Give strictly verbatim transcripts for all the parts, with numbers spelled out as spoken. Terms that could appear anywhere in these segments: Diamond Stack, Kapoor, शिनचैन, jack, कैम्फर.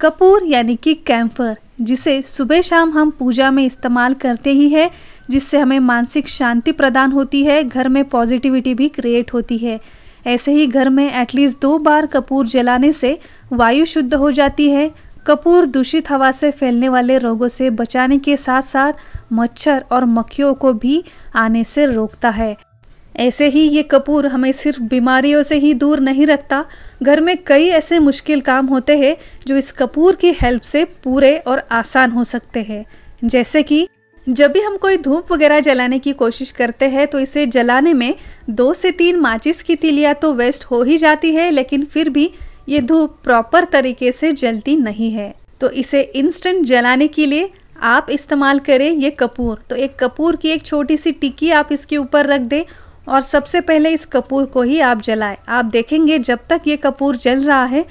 कपूर यानी कि कैम्फर, जिसे सुबह शाम हम पूजा में इस्तेमाल करते ही है, जिससे हमें मानसिक शांति प्रदान होती है, घर में पॉजिटिविटी भी क्रिएट होती है। ऐसे ही घर में एटलीस्ट दो बार कपूर जलाने से वायु शुद्ध हो जाती है। कपूर दूषित हवा से फैलने वाले रोगों से बचाने के साथ साथ मच्छर और मक्खियों को भी आने से रोकता है। ऐसे ही ये कपूर हमें सिर्फ बीमारियों से ही दूर नहीं रखता, घर में कई ऐसे मुश्किल काम होते हैं जो इस कपूर की हेल्प से पूरे और आसान हो सकते हैं। जैसे कि जब भी हम कोई धूप वगैरह जलाने की कोशिश करते हैं तो इसे जलाने में दो से तीन माचिस की तिलियां तो वेस्ट हो ही जाती है, लेकिन फिर भी ये धूप प्रॉपर तरीके से जलती नहीं है। तो इसे इंस्टेंट जलाने के लिए आप इस्तेमाल करें ये कपूर। तो एक कपूर की एक छोटी सी टिक्की आप इसके ऊपर रख दें और सबसे पहले इस कपूर को ही आप जलाएं। आप देखेंगे जब तक ये कपूर जल रहा है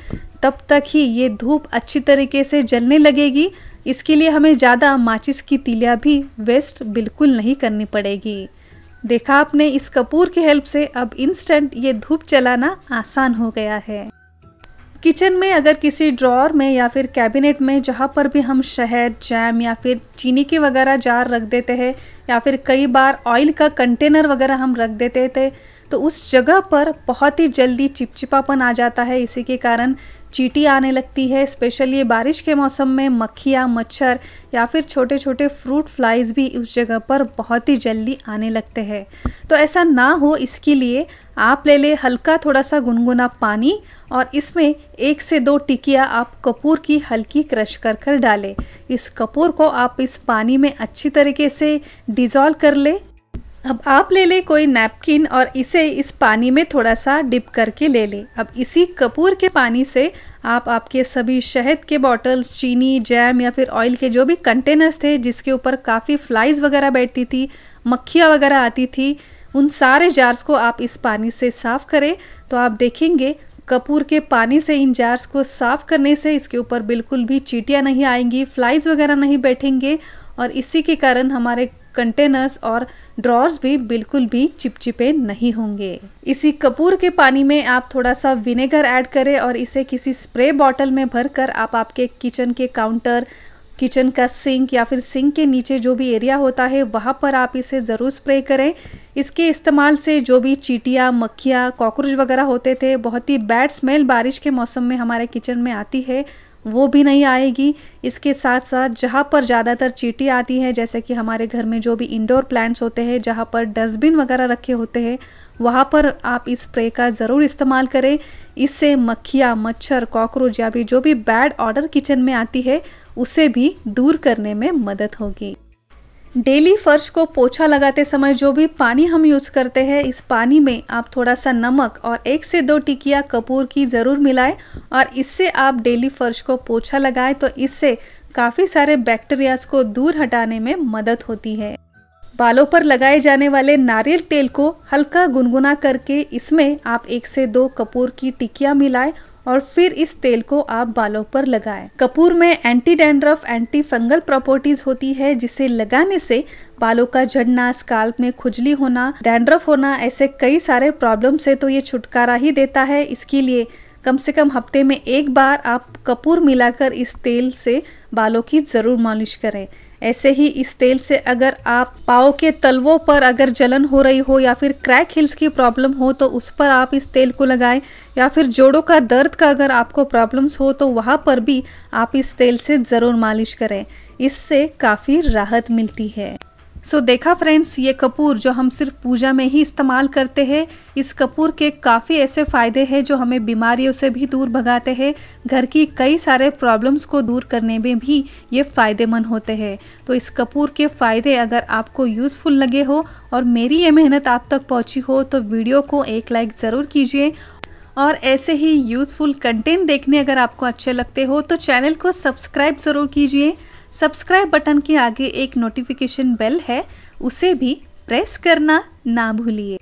तब तक ही ये धूप अच्छी तरीके से जलने लगेगी। इसके लिए हमें ज़्यादा माचिस की तिलियां भी वेस्ट बिल्कुल नहीं करनी पड़ेगी। देखा आपने, इस कपूर की हेल्प से अब इंस्टेंट ये धूप जलाना आसान हो गया है। किचन में अगर किसी ड्रॉअर में या फिर कैबिनेट में जहाँ पर भी हम शहद, जैम या फिर चीनी के वगैरह जार रख देते हैं, या फिर कई बार ऑयल का कंटेनर वगैरह हम रख देते थे, तो उस जगह पर बहुत ही जल्दी चिपचिपापन आ जाता है। इसी के कारण चींटी आने लगती है। स्पेशली ये बारिश के मौसम में मक्खियाँ, मच्छर या फिर छोटे छोटे फ्रूट फ्लाइज भी उस जगह पर बहुत ही जल्दी आने लगते हैं। तो ऐसा ना हो, इसके लिए आप ले ले हल्का थोड़ा सा गुनगुना पानी और इसमें एक से दो टिकिया आप कपूर की हल्की क्रश कर कर डालें। इस कपूर को आप इस पानी में अच्छी तरीके से डिज़ोल्व कर लें। अब आप ले ले कोई नैपकिन और इसे इस पानी में थोड़ा सा डिप करके ले ले। अब इसी कपूर के पानी से आप आपके सभी शहद के बॉटल्स, चीनी, जैम या फिर ऑयल के जो भी कंटेनर्स थे जिसके ऊपर काफ़ी फ्लाइज वगैरह बैठती थी, मक्खियाँ वगैरह आती थी, उन सारे जार्स को आप इस पानी से साफ़ करें। तो आप देखेंगे कपूर के पानी से इन जार्स को साफ़ करने से इसके ऊपर बिल्कुल भी चींटियाँ नहीं आएंगी, फ्लाइज वगैरह नहीं बैठेंगे और इसी के कारण हमारे कंटेनर्स और ड्रॉर्स भी बिल्कुल भी चिपचिपे नहीं होंगे। इसी कपूर के पानी में आप थोड़ा सा विनेगर ऐड करें और इसे किसी स्प्रे बॉटल में भरकर आप आपके किचन के काउंटर, किचन का सिंक या फिर सिंक के नीचे जो भी एरिया होता है वहाँ पर आप इसे ज़रूर स्प्रे करें। इसके इस्तेमाल से जो भी चींटियाँ, मक्खियाँ, कॉकरोच वगैरह होते थे, बहुत ही बैड स्मेल बारिश के मौसम में हमारे किचन में आती है, वो भी नहीं आएगी। इसके साथ साथ जहाँ पर ज़्यादातर चींटी आती है, जैसे कि हमारे घर में जो भी इंडोर प्लांट्स होते हैं, जहाँ पर डस्टबिन वगैरह रखे होते हैं, वहाँ पर आप इस स्प्रे का ज़रूर इस्तेमाल करें। इससे मक्खियाँ, मच्छर, कॉकरोच या भी जो भी बैड ऑर्डर किचन में आती है उसे भी दूर करने में मदद होगी। डेली फर्श को पोछा लगाते समय जो भी पानी हम यूज़ करते हैं, इस पानी में आप थोड़ा सा नमक और एक से दो टिकिया कपूर की ज़रूर मिलाएं और इससे आप डेली फर्श को पोछा लगाएं। तो इससे काफ़ी सारे बैक्टीरियाज को दूर हटाने में मदद होती है। बालों पर लगाए जाने वाले नारियल तेल को हल्का गुनगुना करके इसमें आप एक से दो कपूर की टिकिया मिलाएं और फिर इस तेल को आप बालों पर लगाएं। कपूर में anti dandruff, anti fungal properties होती है, जिसे लगाने से बालों का झड़ना, स्काल्प में खुजली होना, डैंड्रफ होना, ऐसे कई सारे प्रॉब्लम से तो ये छुटकारा ही देता है। इसके लिए कम से कम हफ्ते में एक बार आप कपूर मिलाकर इस तेल से बालों की ज़रूर मालिश करें। ऐसे ही इस तेल से अगर आप पाँव के तलवों पर अगर जलन हो रही हो या फिर क्रैक हिल्स की प्रॉब्लम हो तो उस पर आप इस तेल को लगाएं, या फिर जोड़ों का दर्द का अगर आपको प्रॉब्लम्स हो तो वहाँ पर भी आप इस तेल से ज़रूर मालिश करें। इससे काफ़ी राहत मिलती है। सो so, देखा फ्रेंड्स, ये कपूर जो हम सिर्फ पूजा में ही इस्तेमाल करते हैं, इस कपूर के काफ़ी ऐसे फ़ायदे हैं जो हमें बीमारियों से भी दूर भगाते हैं, घर की कई सारे प्रॉब्लम्स को दूर करने में भी ये फ़ायदेमंद होते हैं। तो इस कपूर के फ़ायदे अगर आपको यूज़फुल लगे हो और मेरी ये मेहनत आप तक पहुंची हो तो वीडियो को एक लाइक ज़रूर कीजिए और ऐसे ही यूज़फुल कंटेंट देखने अगर आपको अच्छे लगते हो तो चैनल को सब्सक्राइब ज़रूर कीजिए। सब्सक्राइब बटन के आगे एक नोटिफिकेशन बेल है, उसे भी प्रेस करना ना भूलिए।